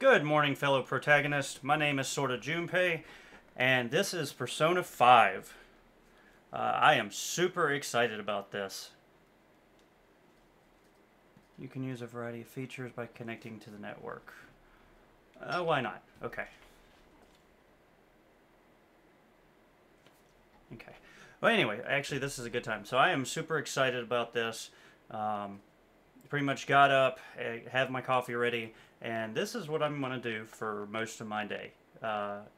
Good morning, fellow protagonists. My name is Sorta Junpei, and this is Persona 5. I am super excited about this. You can use a variety of features by connecting to the network. Why not? Okay. Okay. Well, anyway, actually, this is a good time. So I am super excited about this. Pretty much got up, have my coffee ready, and this is what I'm going to do for most of my day.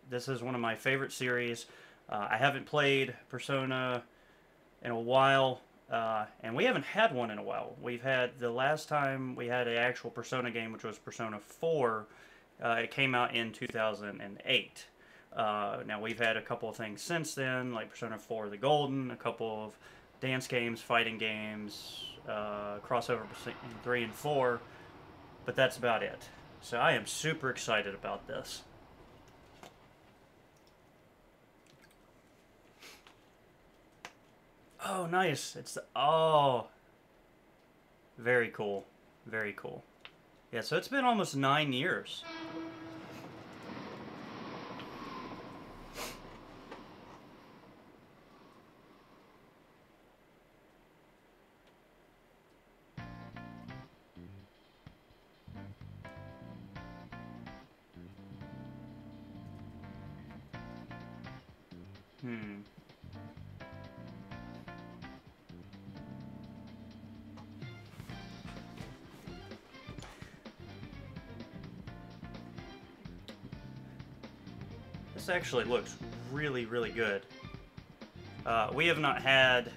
This is one of my favorite series. I haven't played Persona in a while, and we haven't had one in a while. We've had, the last time we had an actual Persona game, which was Persona 4, it came out in 2008. Now, we've had a couple of things since then, like Persona 4 The Golden, a couple of dance games, fighting games, crossover between 3 and 4, but that's about it. So I am super excited about this. Oh, nice. It's the... Oh. Very cool. Very cool. Yeah, so it's been almost 9 years. This actually looks really, really good. We have not had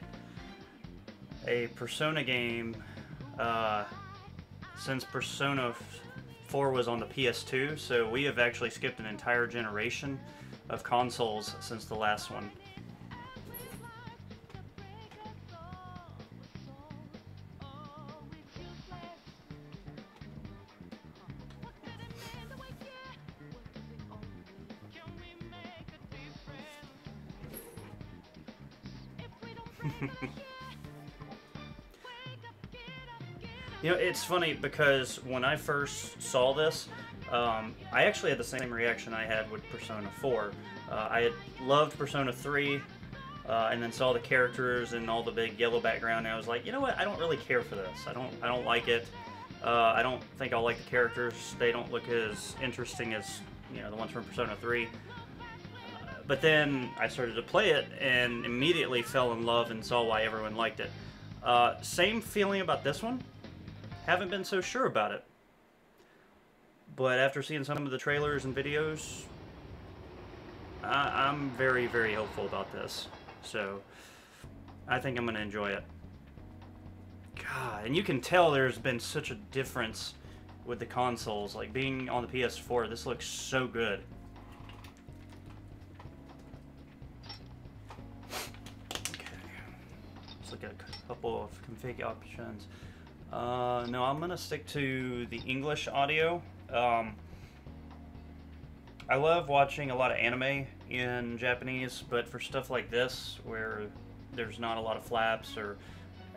a Persona game since Persona 4 was on the PS2, so we have actually skipped an entire generation of consoles since the last one. You know, it's funny because when I first saw this, I actually had the same reaction I had with Persona 4. I had loved Persona 3, and then saw the characters and all the big yellow background, and I was like, you know what? I don't really care for this. I don't like it. I don't think I'll like the characters. They don't look as interesting as, you know, the ones from Persona 3. But then I started to play it and immediately fell in love and saw why everyone liked it. Same feeling about this one. Haven't been so sure about it. But after seeing some of the trailers and videos, I'm very, very hopeful about this. So, I think I'm going to enjoy it. God, and you can tell there's been such a difference with the consoles. Like, being on the PS4, this looks so good. Okay. Let's look at a couple of config options. No, I'm going to stick to the English audio. I love watching a lot of anime in Japanese, but for stuff like this, where there's not a lot of flaps or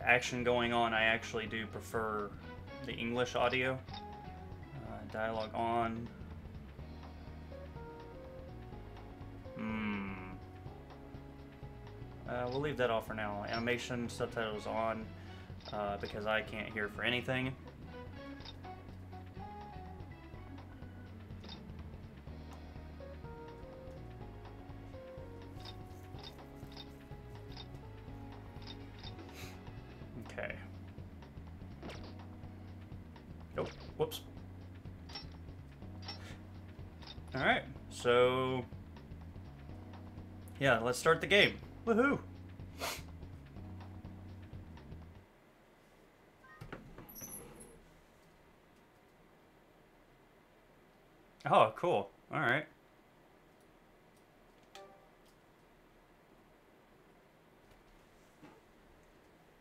action going on, I actually do prefer the English audio. Dialogue on. We'll leave that off for now. Animation, subtitles on. Because I can't hear for anything. Okay. Oh, whoops. Alright, so... yeah, let's start the game. Woohoo! Oh, cool. All right.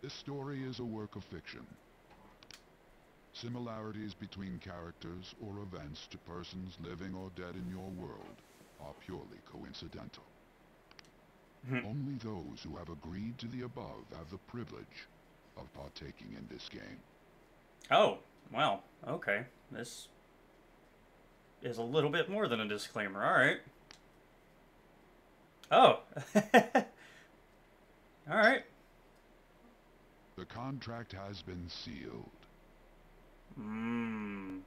This story is a work of fiction. Similarities between characters or events to persons living or dead in your world are purely coincidental. Only those who have agreed to the above have the privilege of partaking in this game. Oh, wow. Okay. This... is a little bit more than a disclaimer. All right. Oh. All right. The contract has been sealed. Hmm.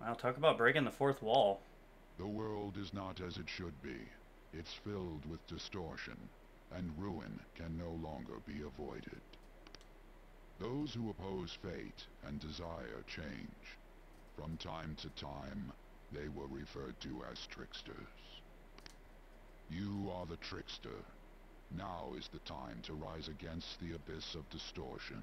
Wow, talk about breaking the fourth wall. The world is not as it should be. It's filled with distortion, and ruin can no longer be avoided. Those who oppose fate and desire change. From time to time, they were referred to as tricksters. You are the trickster. Now is the time to rise against the abyss of distortion.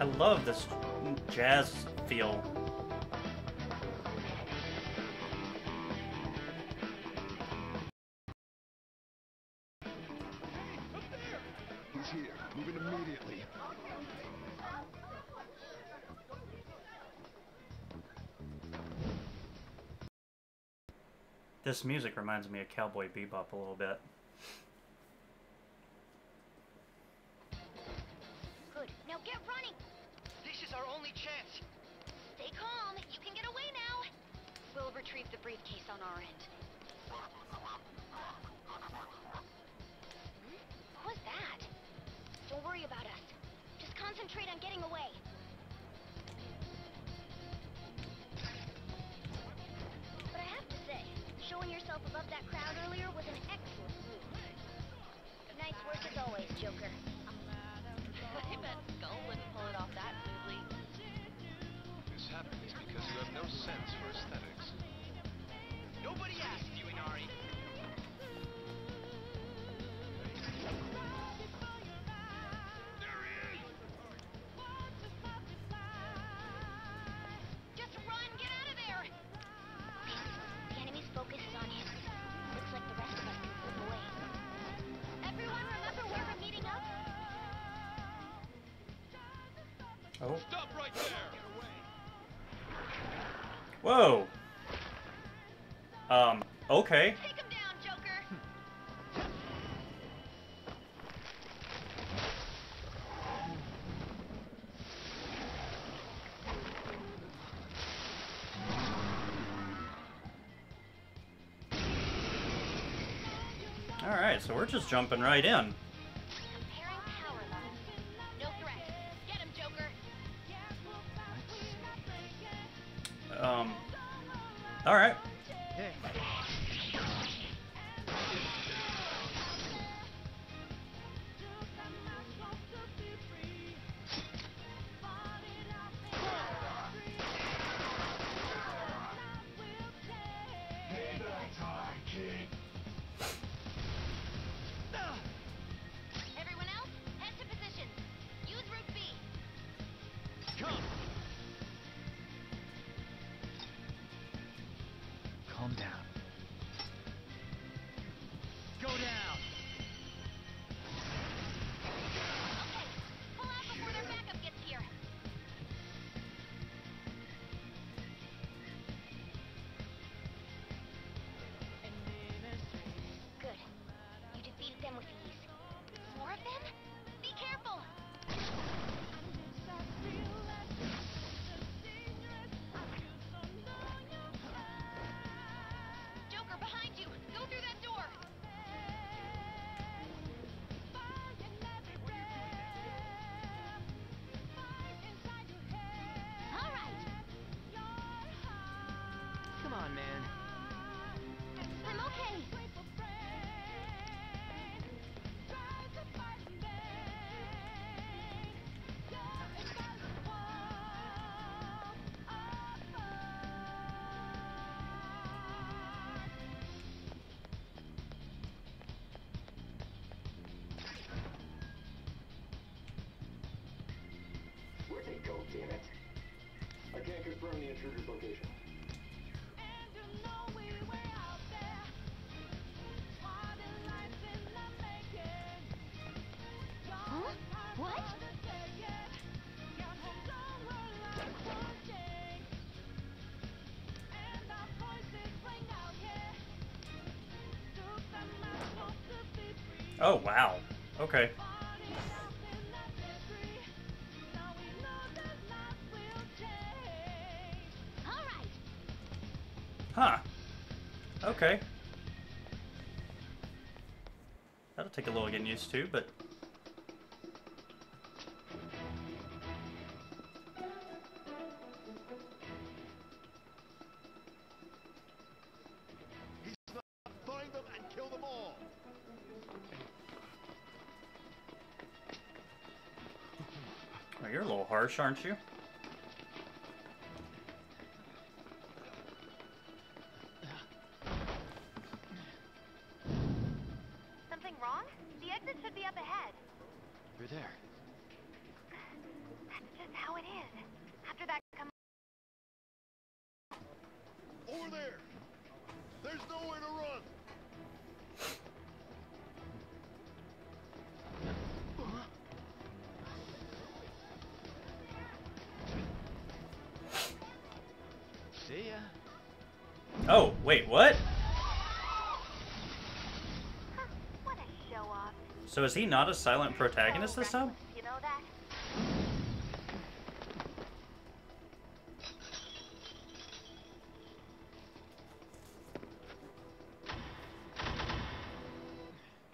I love this jazz feel. Hey, up there. He's here. Moving immediately. This music reminds me of Cowboy Bebop a little bit. Oh. Stop right there. Whoa. Okay. Take him down, Joker. All right, so we're just jumping right in. Confirm the intruder's location. Huh? What? Oh, wow. Okay. Huh. Okay. That'll take a little getting used to, but... aren't you? Something wrong? The exit should be up ahead. You're there. That's just how it is. After that, come over there. There's nowhere to run. Oh, wait, what? What a show off. So is he not a silent protagonist this time? You know that?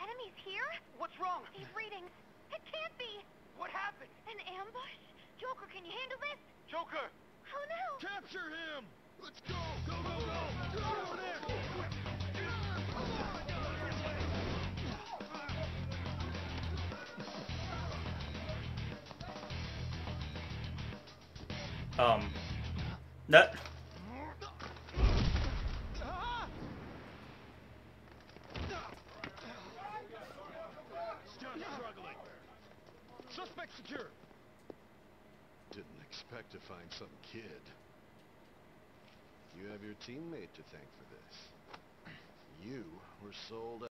Enemies here? What's wrong? These readings. It can't be. What happened? An ambush? Joker, can you handle this? Joker! Oh no! Capture him! Let's go! Go, go, go! Get over there! No. Still struggling. Suspect secure. Didn't expect to find some kid. You have your teammate to thank for this. You were sold out.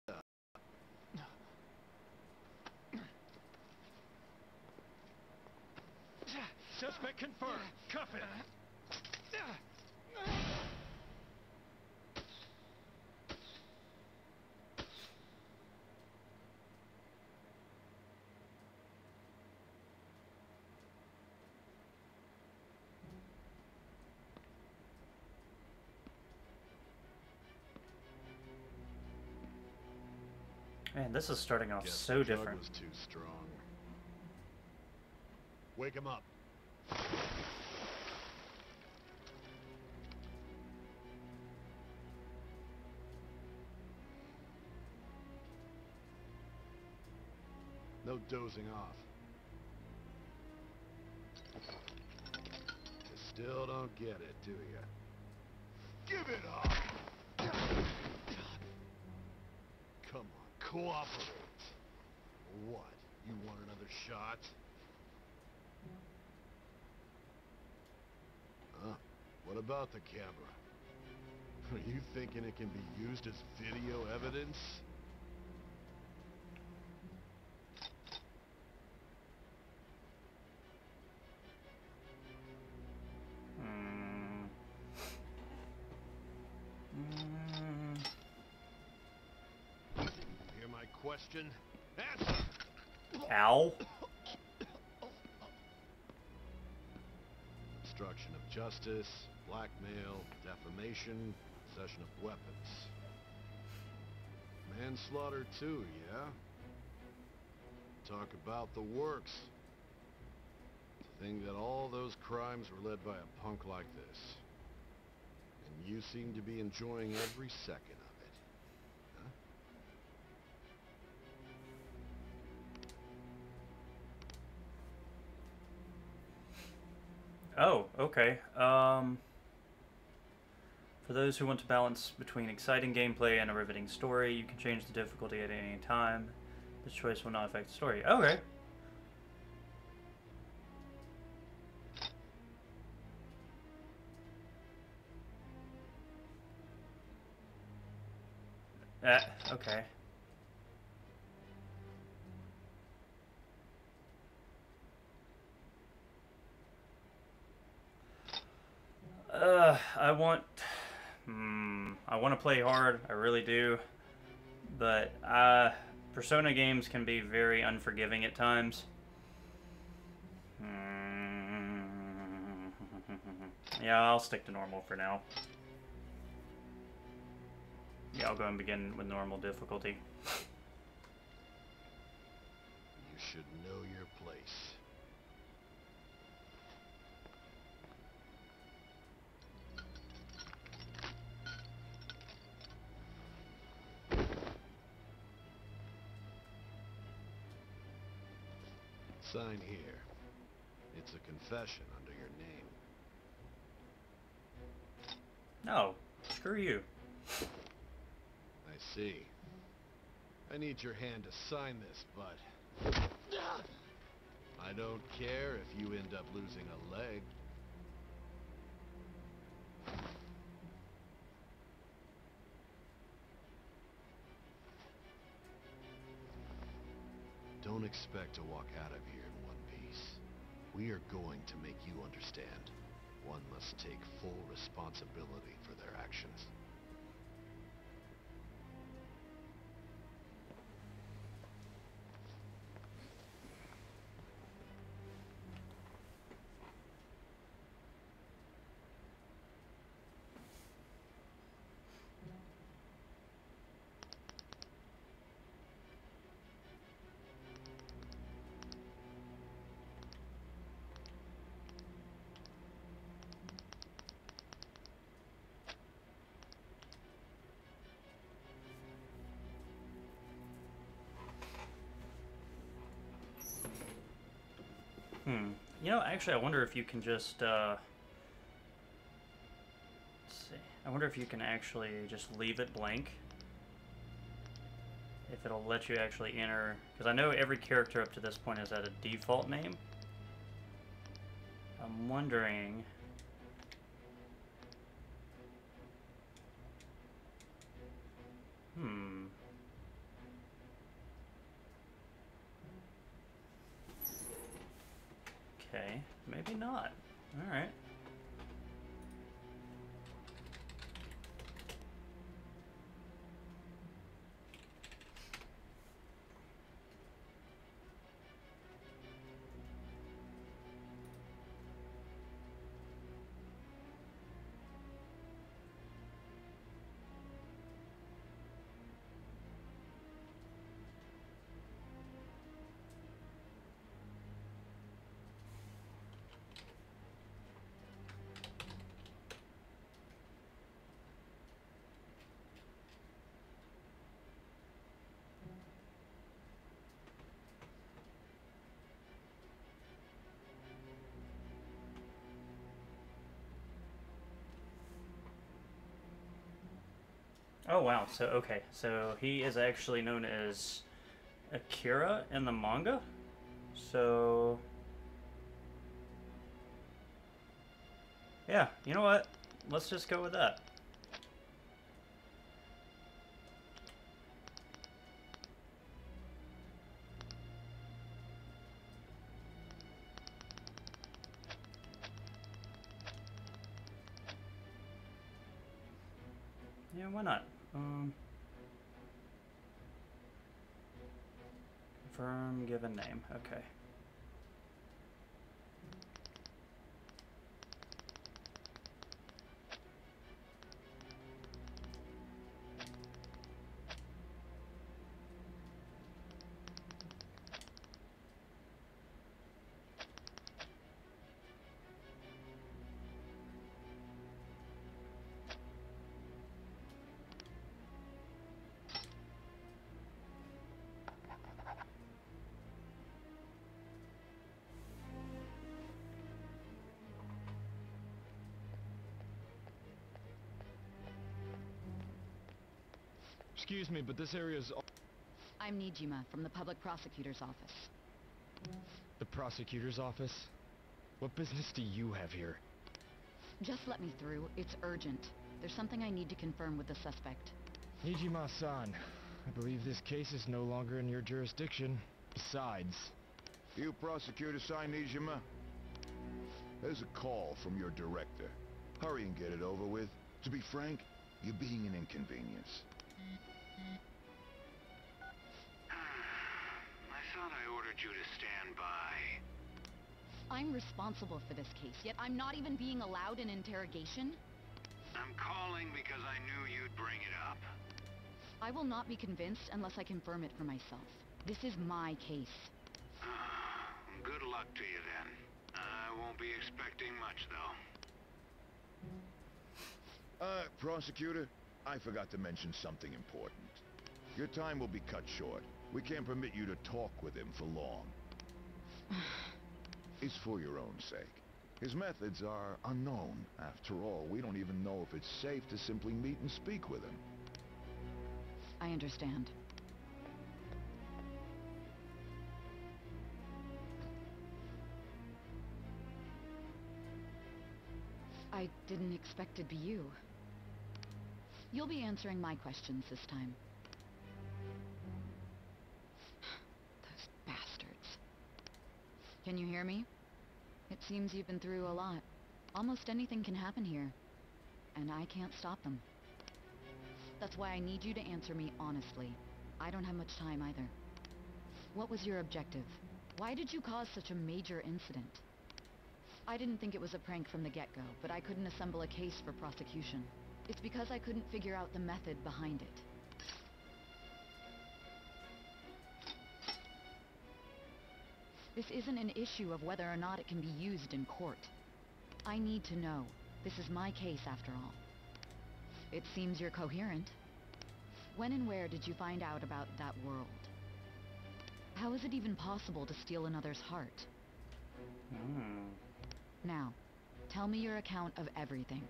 Suspect confirmed. Cuff it. Man, this is starting off so different. Was too strong. Wake him up. No dozing off. You still don't get it, do you? Give it up! Come on. Cooperate. What? You want another shot? Huh? What about the camera? Are you thinking it can be used as video evidence? Ow. Obstruction of justice, blackmail, defamation, possession of weapons. Manslaughter too, yeah? Talk about the works. To think that all those crimes were led by a punk like this. And you seem to be enjoying every second of it. Oh, okay. For those who want to balance between exciting gameplay and a riveting story, you can change the difficulty at any time. This choice will not affect the story. Okay. Okay. I want to play hard, I really do, but Persona games can be very unforgiving at times. Yeah, I'll stick to normal for now. Yeah, I'll go and begin with normal difficulty. You should know your place. Sign here. It's a confession under your name. No, screw you. I see. I need your hand to sign this, but I don't care if you end up losing a leg. Don't expect to walk out of here in one piece. We are going to make you understand. One must take full responsibility for their actions. You know, actually, I wonder if you can just, let's see. I wonder if you can actually just leave it blank. If it'll let you actually enter, because I know every character up to this point has had a default name. I'm wondering... Okay, maybe not. All right. Oh wow, so okay, so he is actually known as Akira in the manga, so... Yeah, you know what? Let's just go with that. Yeah, why not? Confirm given name. Okay. Excuse me, but this area is... I'm Nijima, from the Public Prosecutor's Office. The Prosecutor's Office? What business do you have here? Just let me through. It's urgent. There's something I need to confirm with the suspect. Nijima-san, I believe this case is no longer in your jurisdiction. Besides... You prosecutor-san Nijima? There's a call from your director. Hurry and get it over with. To be frank, you're being an inconvenience. I thought I ordered you to stand by. I'm responsible for this case, yet I'm not even being allowed an interrogation? I'm calling because I knew you'd bring it up. I will not be convinced unless I confirm it for myself. This is my case. Good luck to you then. I won't be expecting much though. Prosecutor, I forgot to mention something important. Your time will be cut short. We can't permit you to talk with him for long. It's for your own sake. His methods are unknown. After all, we don't even know if it's safe to simply meet and speak with him. I understand. I didn't expect it'd be you. You'll be answering my questions this time. Those bastards. Can you hear me? It seems you've been through a lot. Almost anything can happen here. And I can't stop them. That's why I need you to answer me honestly. I don't have much time either. What was your objective? Why did you cause such a major incident? I didn't think it was a prank from the get-go, but I couldn't assemble a case for prosecution. It's because I couldn't figure out the method behind it. This isn't an issue of whether or not it can be used in court. I need to know. This is my case after all. It seems you're coherent. When and where did you find out about that world? How is it even possible to steal another's heart? Now, tell me your account of everything.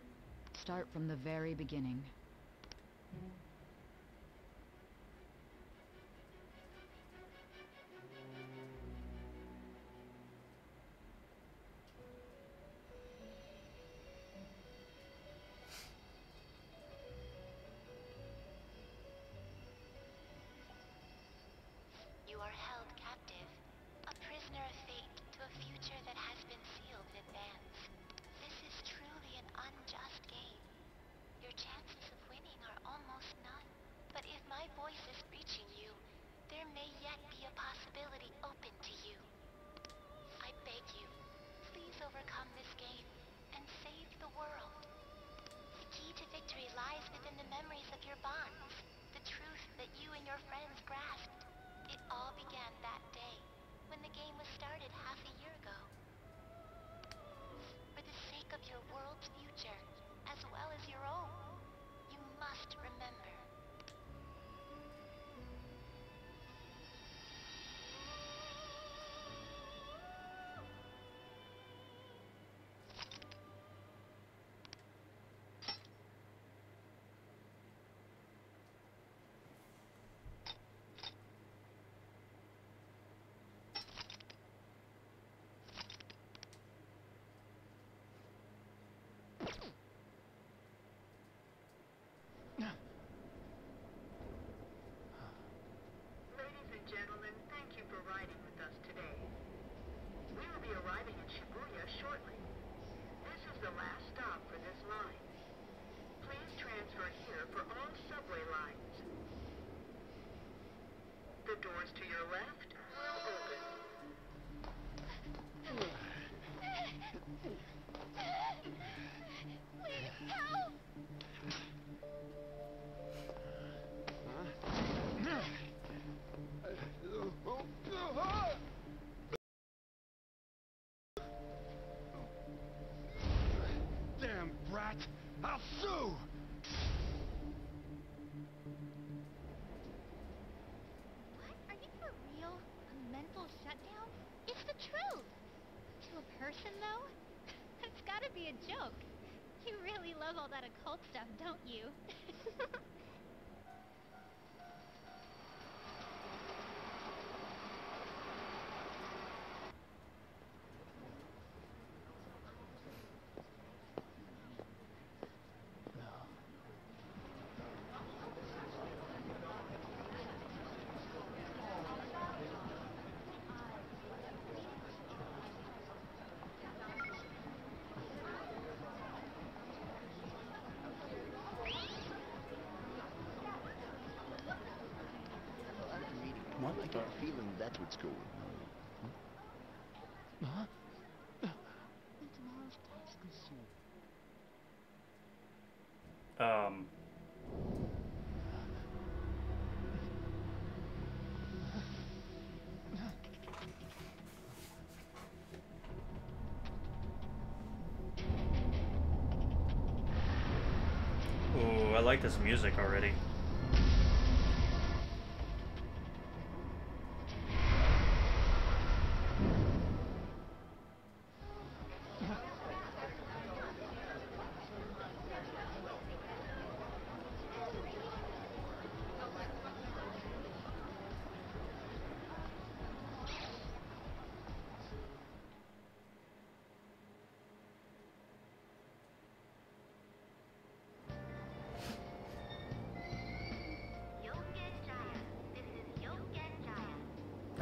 Start from the very beginning. You are held captive, a prisoner of fate to a future that has been sealed in advance. This is truly an unjust game. Your chances of winning are almost none. But if my voice is reaching you, there may yet be a possibility open to you. I beg you, please overcome this game and save the world. The key to victory lies within the memories of your bonds, the truth that you and your friends grasped. It all began that day, when the game was started half a year ago. For the sake of your world's future, as well as your own, you must remember. Stuff, don't you? Got a feeling that's what's going on. Huh? Ooh, I like this music already.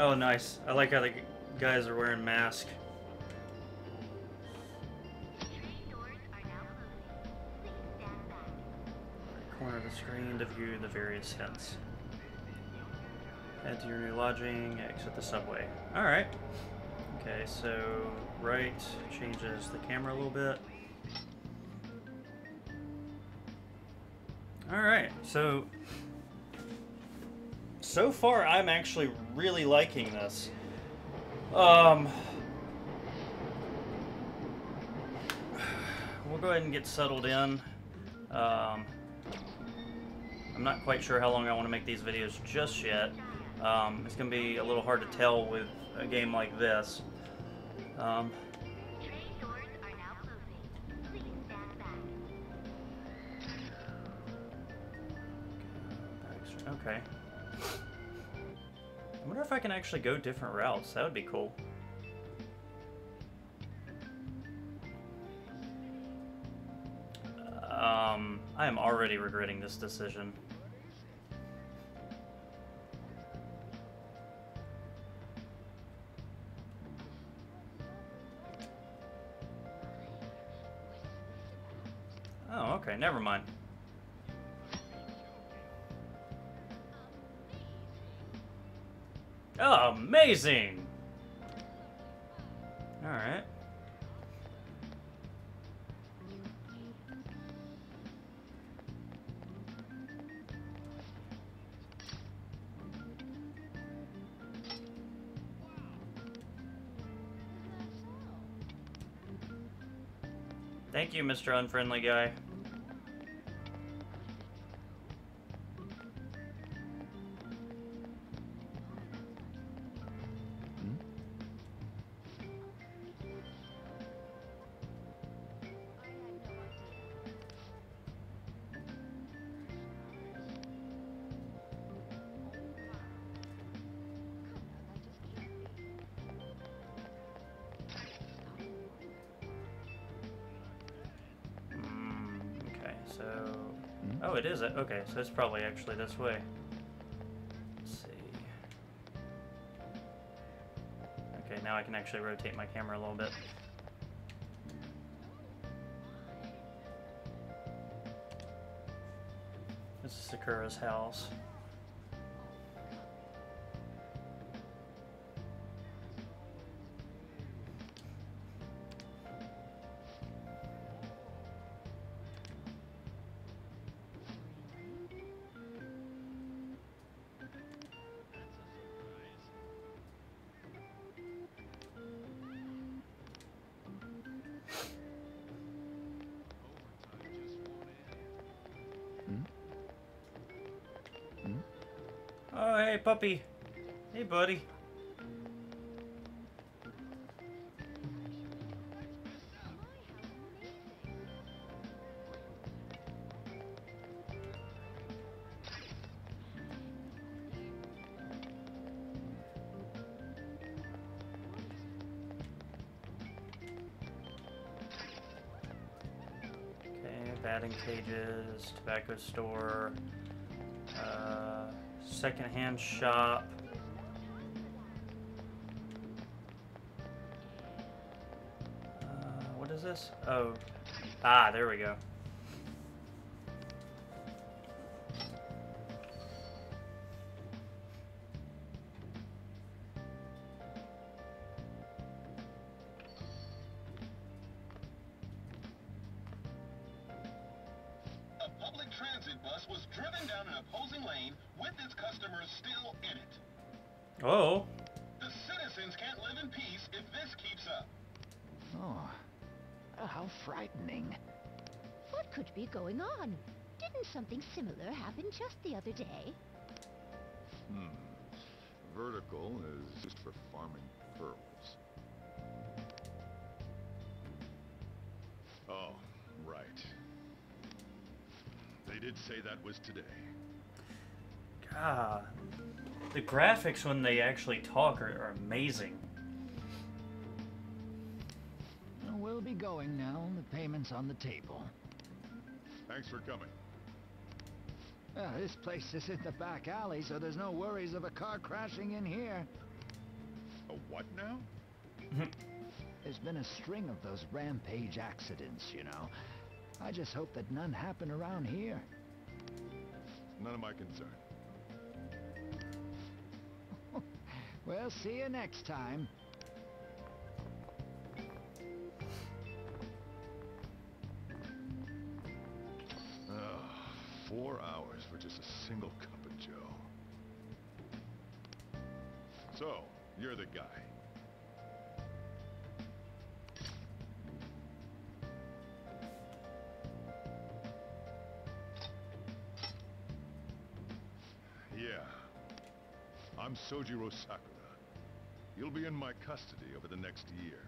Oh, nice. I like how the guys are wearing masks. Corner of the screen to view the various sets. Head to your new lodging, exit the subway. Alright. Okay, so right changes the camera a little bit. Alright, so far, I'm actually really liking this. We'll go ahead and get settled in. I'm not quite sure how long I want to make these videos just yet. It's going to be a little hard to tell with a game like this. Okay. I wonder if I can actually go different routes. That would be cool. I am already regretting this decision. Oh, okay, never mind. Oh, amazing! Alright. Thank you, Mr. Unfriendly Guy. Oh, it is. Okay, so it's probably actually this way. Let's see. Okay, now I can actually rotate my camera a little bit. This is Sakura's house. Puppy. Hey, buddy. Okay, batting cages, tobacco store. Secondhand shop. What is this? Oh, there we go. passing lane with its customers still in it. Oh. The citizens can't live in peace if this keeps up. Oh. Oh, how frightening. What could be going on? Didn't something similar happen just the other day? Vertical is just for farming pearls. Oh, right. They did say that was today. God. The graphics when they actually talk are amazing. We'll be going now. The payment's on the table. Thanks for coming. This place is in the back alley, so there's no worries of a car crashing in here. A what now? There's been a string of those rampage accidents, you know. I just hope that none happen around here. None of my concern. Well, see you next time. Oh, 4 hours for just a single cup of joe. So, you're the guy. I'm Sojiro Sakura. You'll be in my custody over the next year.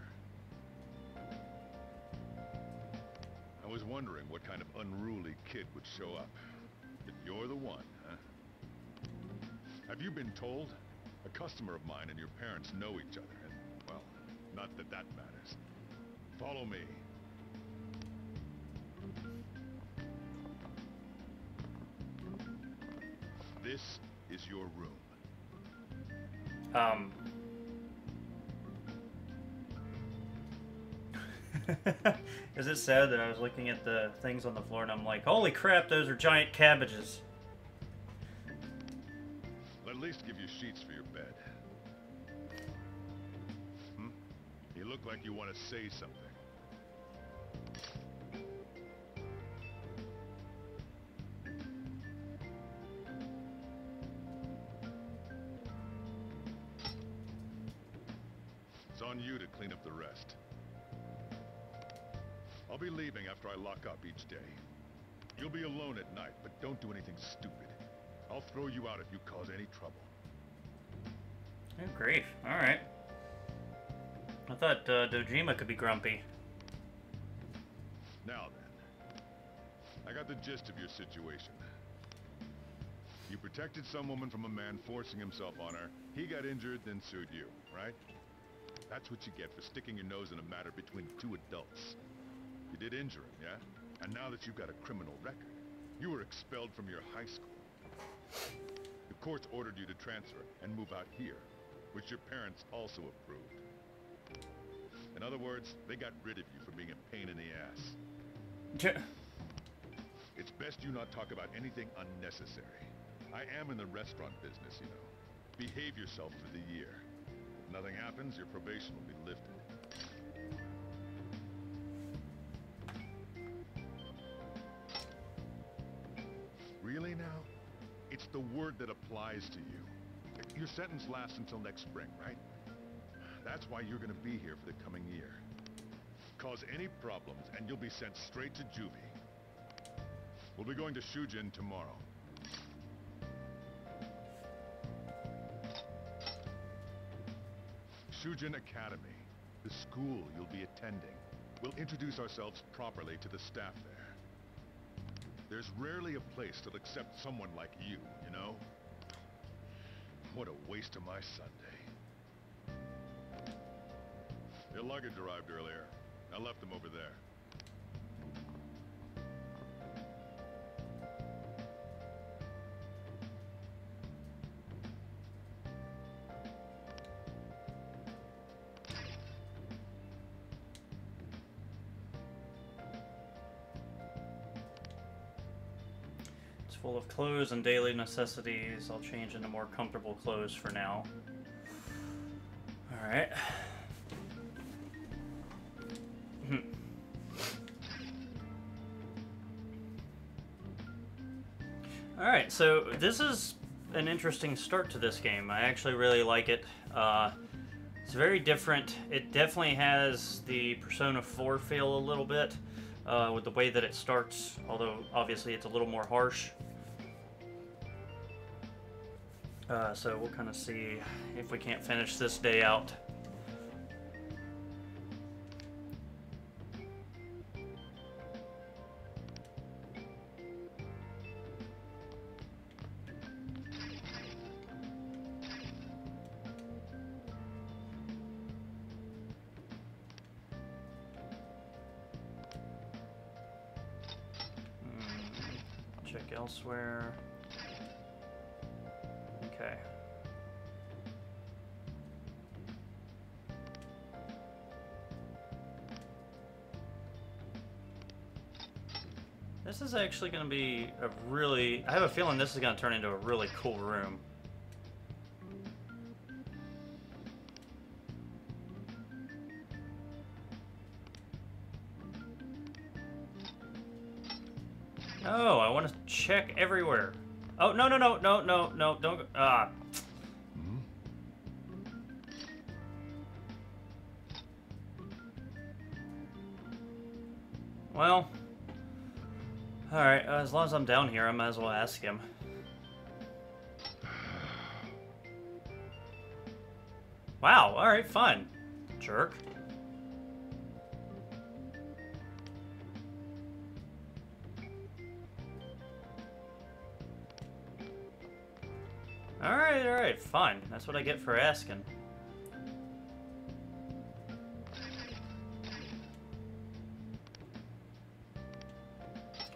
I was wondering what kind of unruly kid would show up. But you're the one, huh? Have you been told? A customer of mine and your parents know each other, and, well, not that that matters. Follow me. This is your room. Is it sad that I was looking at the things on the floor and I'm like, holy crap, those are giant cabbages. I'll at least give you sheets for your bed. You look like you want to say something. On you to clean up the rest. I'll be leaving after I lock up each day. You'll be alone at night, but don't do anything stupid. I'll throw you out if you cause any trouble. Oh, grief. All right. I thought Dojima could be grumpy. Now then, I got the gist of your situation. You protected some woman from a man forcing himself on her. He got injured, then sued you, right? That's what you get for sticking your nose in a matter between two adults. You did injure him, yeah? And now that you've got a criminal record, you were expelled from your high school. The courts ordered you to transfer and move out here, which your parents also approved. In other words, they got rid of you for being a pain in the ass. It's best you not talk about anything unnecessary. I am in the restaurant business, you know. Behave yourself for the year. If nothing happens, your probation will be lifted. Really now? It's the word that applies to you. Your sentence lasts until next spring, right? That's why you're gonna be here for the coming year. Cause any problems and you'll be sent straight to juvie. We'll be going to Shujin tomorrow. Shujin Academy, the school you'll be attending. We'll introduce ourselves properly to the staff there. There's rarely a place that'll accept someone like you, you know? What a waste of my Sunday. Your luggage arrived earlier. I left them over there. Full of clothes and daily necessities. I'll change into more comfortable clothes for now. Alright. Alright, so this is an interesting start to this game. I actually really like it. It's very different. It definitely has the Persona 4 feel a little bit with the way that it starts, although obviously it's a little more harsh. So we'll kind of see if we can't finish this day out. Check elsewhere. Okay. This is actually going to be a really... I have a feeling this is going to turn into a really cool room. Oh, I want to check everywhere. Oh, no, don't go. Well, alright, as long as I'm down here, I might as well ask him. Wow, alright, fine. Jerk. Alright, fine. That's what I get for asking.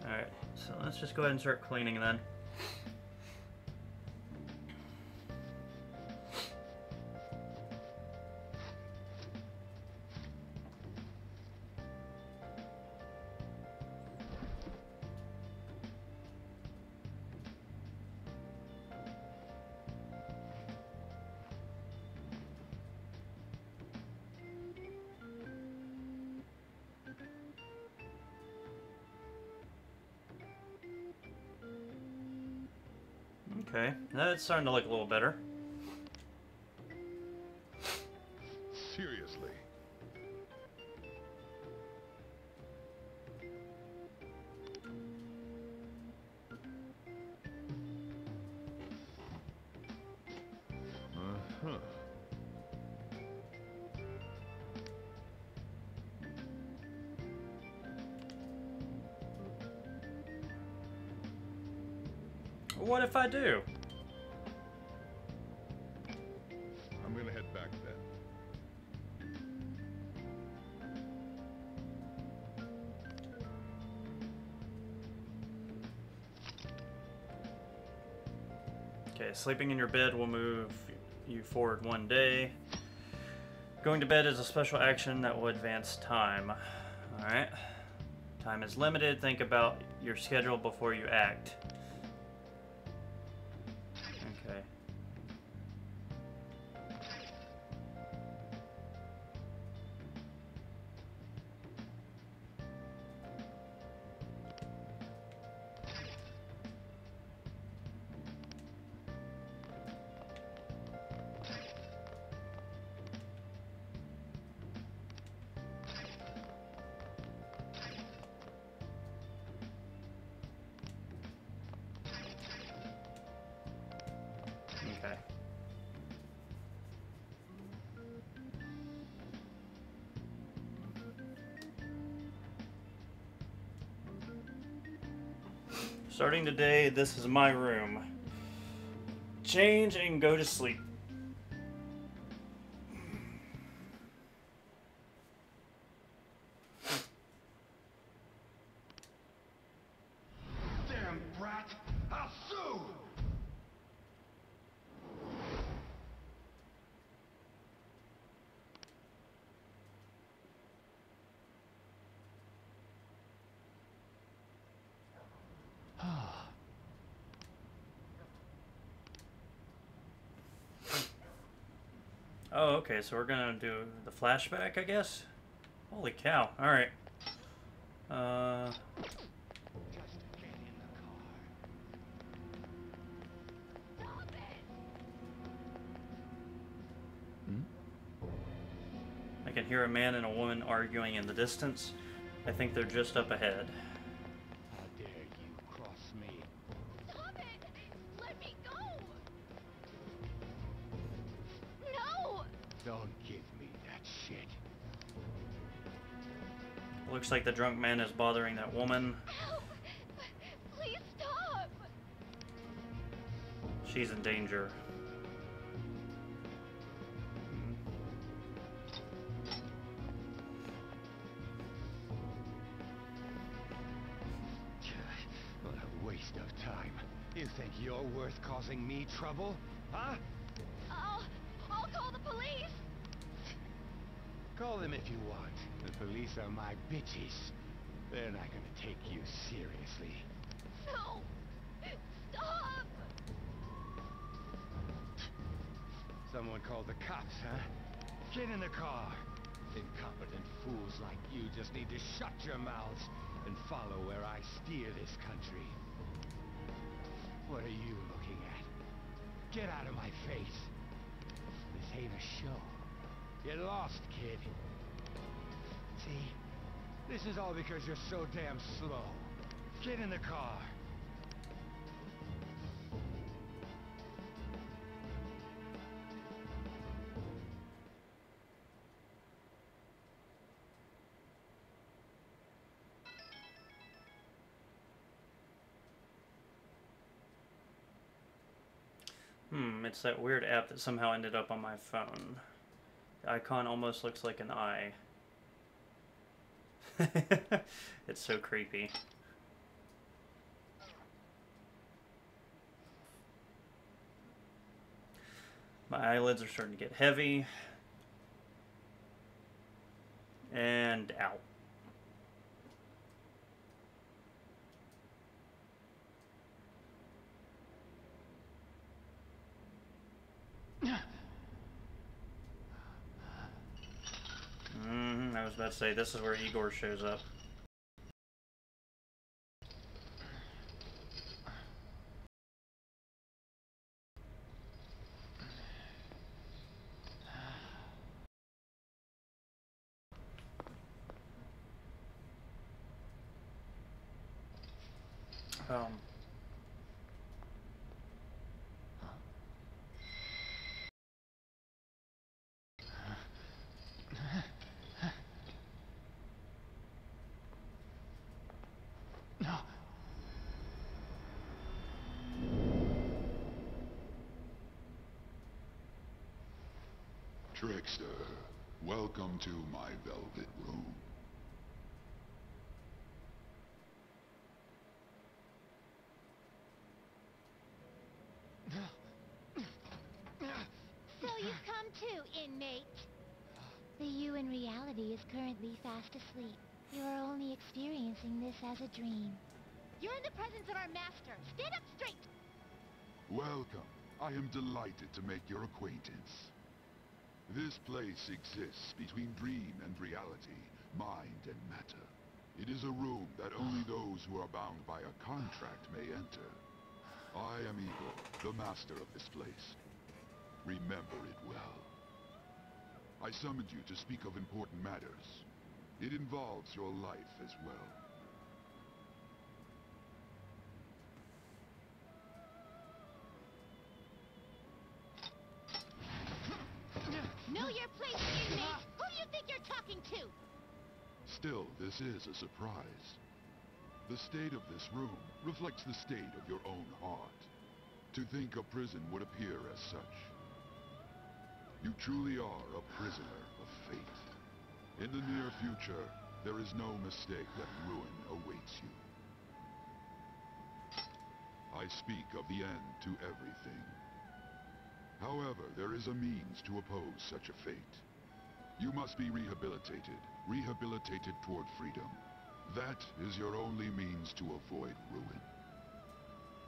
Alright, so let's just go ahead and start cleaning then. Okay, that's starting to look a little better. Seriously. Uh-huh. What if I do? I'm gonna head back then. Okay, sleeping in your bed will move you forward one day. Going to bed is a special action that will advance time. Alright. Time is limited. Think about your schedule before you act. Starting today, this is my room. Change and go to sleep. Damn brat! I'll sue! Oh, okay, so we're gonna do the flashback, I guess? Holy cow, alright. can hear a man and a woman arguing in the distance. I think they're just up ahead. How dare you cross me? Stop it! Let me go! No! Don't give me that shit. Looks like the drunk man is bothering that woman. Help! Please stop! She's in danger. Think you're worth causing me trouble, huh? I'll call the police. Call them if you want. The police are my bitches. They're not gonna take you seriously. No! Stop! Someone called the cops, huh? Get in the car. Incompetent fools like you just need to shut your mouths and follow where I steer this country. What are you looking at? Get out of my face! This ain't a show. You're lost, kid. See? This is all because you're so damn slow. Get in the car! It's that weird app that somehow ended up on my phone. The icon almost looks like an eye. It's so creepy. My eyelids are starting to get heavy. And out. I was about to say, this is where Igor shows up. Trickster, welcome to my Velvet Room. So you've come too, inmate. The you in reality is currently fast asleep. You are only experiencing this as a dream. You're in the presence of our master. Stand up straight. Welcome. I am delighted to make your acquaintance. This place exists between dream and reality, mind and matter. It is a room that only those who are bound by a contract may enter. I am Igor, the master of this place. Remember it well. I summoned you to speak of important matters. It involves your life as well. Still, this is a surprise. The state of this room reflects the state of your own heart. To think a prison would appear as such. You truly are a prisoner of fate. In the near future, there is no mistake that ruin awaits you. I speak of the end to everything. However, there is a means to oppose such a fate. You must be rehabilitated. Rehabilitated toward freedom. That is your only means to avoid ruin.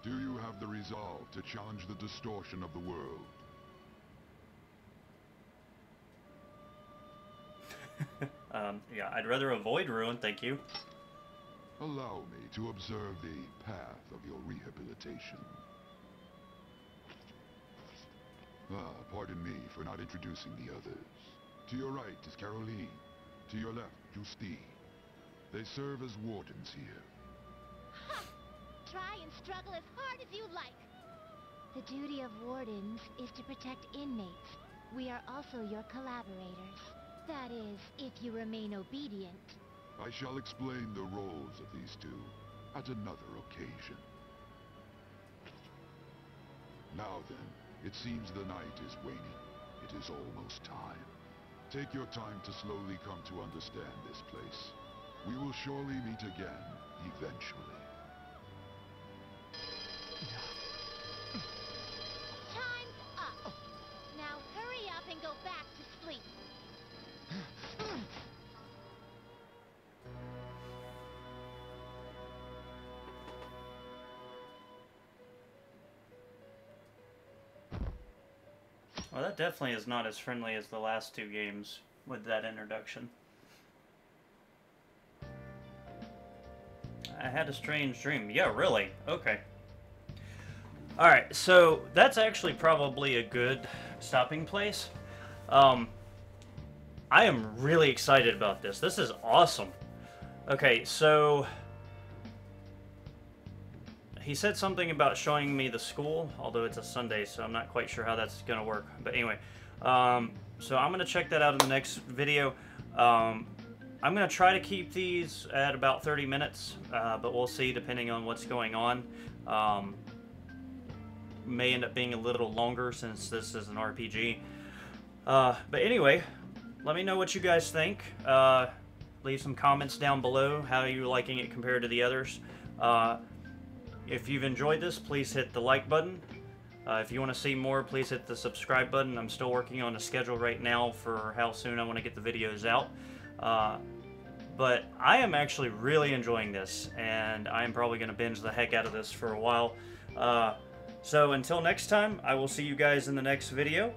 Do you have the resolve to challenge the distortion of the world? Yeah, I'd rather avoid ruin, thank you. Allow me to observe the path of your rehabilitation. Pardon me for not introducing the others. To your right is Caroline. To your left, Justine. They serve as wardens here. Ha! Try and struggle as hard as you like. The duty of wardens is to protect inmates. We are also your collaborators. That is, if you remain obedient. I shall explain the roles of these two at another occasion. Now then, it seems the night is waning. It is almost time. Take your time to slowly come to understand this place. We will surely meet again, eventually. Time's up. Now hurry up and go back to sleep. Well, that definitely is not as friendly as the last two games with that introduction. I had a strange dream. Yeah, really? Okay. Alright, so that's actually probably a good stopping place. I am really excited about this. This is awesome. Okay, so... he said something about showing me the school, although it's a Sunday, so I'm not quite sure how that's going to work. But anyway, so I'm going to check that out in the next video. I'm going to try to keep these at about 30 minutes, but we'll see depending on what's going on. May end up being a little longer since this is an RPG. But anyway, let me know what you guys think. Leave some comments down below, how are you liking it compared to the others. If you've enjoyed this, please hit the like button. If you want to see more, please hit the subscribe button. I'm still working on a schedule right now for how soon I want to get the videos out. But I am actually really enjoying this, and I'm probably going to binge the heck out of this for a while. So until next time, I will see you guys in the next video.